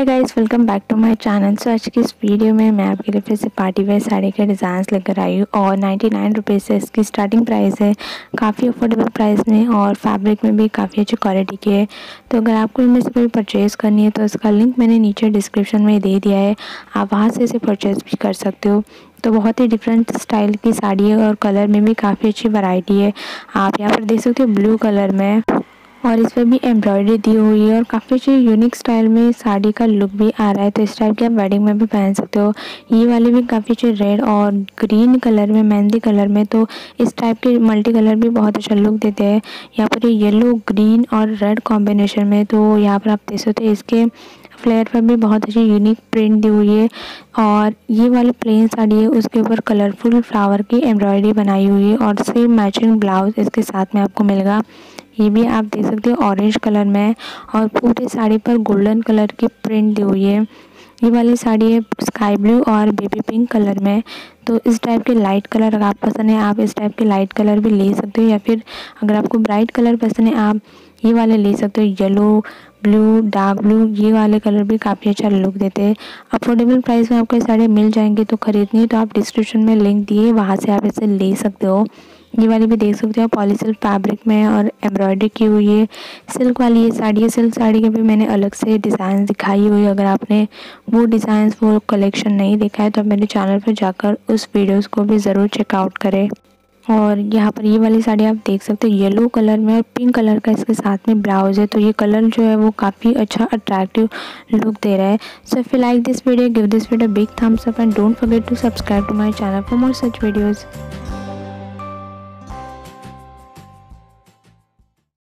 Hi guys, welcome back to my channel. So आज के इस वीडियो में मैं आपके लिए फिर से पार्टी वेयर साड़ी के डिज़ाइंस लेकर आई हूँ और 99 रुपये से इसकी स्टार्टिंग प्राइस है, काफ़ी अफोर्डेबल प्राइस में और फैब्रिक में भी काफ़ी अच्छी क्वालिटी की है। तो अगर आपको इनमें से कोई परचेज़ करनी है तो इसका लिंक मैंने नीचे डिस्क्रिप्शन में दे दिया है, आप वहाँ से इसे परचेज़ भी कर सकते हो। तो बहुत ही डिफरेंट स्टाइल की साड़ी है और कलर में भी काफ़ी अच्छी वैरायटी है। आप यहाँ पर देख सकते हो ब्लू कलर में, और इस पर भी एम्ब्रॉयडरी दी हुई है और काफ़ी अच्छी यूनिक स्टाइल में साड़ी का लुक भी आ रहा है। तो इस टाइप की आप वेडिंग में भी पहन सकते हो। ये वाली भी काफ़ी अच्छी रेड और ग्रीन कलर में, मेहंदी कलर में, तो इस टाइप के मल्टी कलर भी बहुत अच्छा लुक देते हैं। यहाँ पर ये येलो, ग्रीन और रेड कॉम्बिनेशन में, तो यहाँ पर आप देख सकते हो इसके फ्लेयर पर भी बहुत अच्छी यूनिक प्रिंट दी हुई है। और ये वाली प्लेन साड़ी है, उसके ऊपर कलरफुल फ्लावर की एम्ब्रॉयडरी बनाई हुई है और सेम मैचिंग ब्लाउज इसके साथ में आपको मिलेगा। ये भी आप देख सकते हो ऑरेंज कलर में, और पूरी साड़ी पर गोल्डन कलर की प्रिंट दी हुई है। ये वाली साड़ी है स्काई ब्लू और बेबी पिंक कलर में। तो इस टाइप के लाइट कलर अगर आप पसंद है, आप इस टाइप के लाइट कलर भी ले सकते हो, या फिर अगर आपको ब्राइट कलर पसंद है आप ये वाले ले सकते हो। येलो, ब्लू, डार्क ब्लू, ये वाले कलर भी काफ़ी अच्छा लुक देते हैं। अफोर्डेबल प्राइस में आपको ये साड़ी मिल जाएंगी। तो ख़रीदनी है तो आप डिस्क्रिप्शन में लिंक दिए, वहाँ से आप इसे ले सकते हो। ये वाली भी देख सकते हो पॉलीसिल्क फैब्रिक में और एम्ब्रॉयडरी की हुई है। सिल्क वाली ये साड़ी है। सिल्क साड़ी के भी मैंने अलग से डिज़ाइन दिखाई हुई है। अगर आपने वो डिज़ाइंस, वो कलेक्शन नहीं देखा है तो आप मेरे चैनल पर जाकर उस वीडियोस को भी ज़रूर चेकआउट करें। और यहाँ पर ये वाली साड़ी आप देख सकते हो येलो कलर में और पिंक कलर का इसके साथ में ब्लाउज़ है। तो ये कलर जो है वो काफ़ी अच्छा अट्रैक्टिव लुक दे रहा है। So if you like this video, give this video big thumbs up and don't forget to subscribe to my channel for more such videos.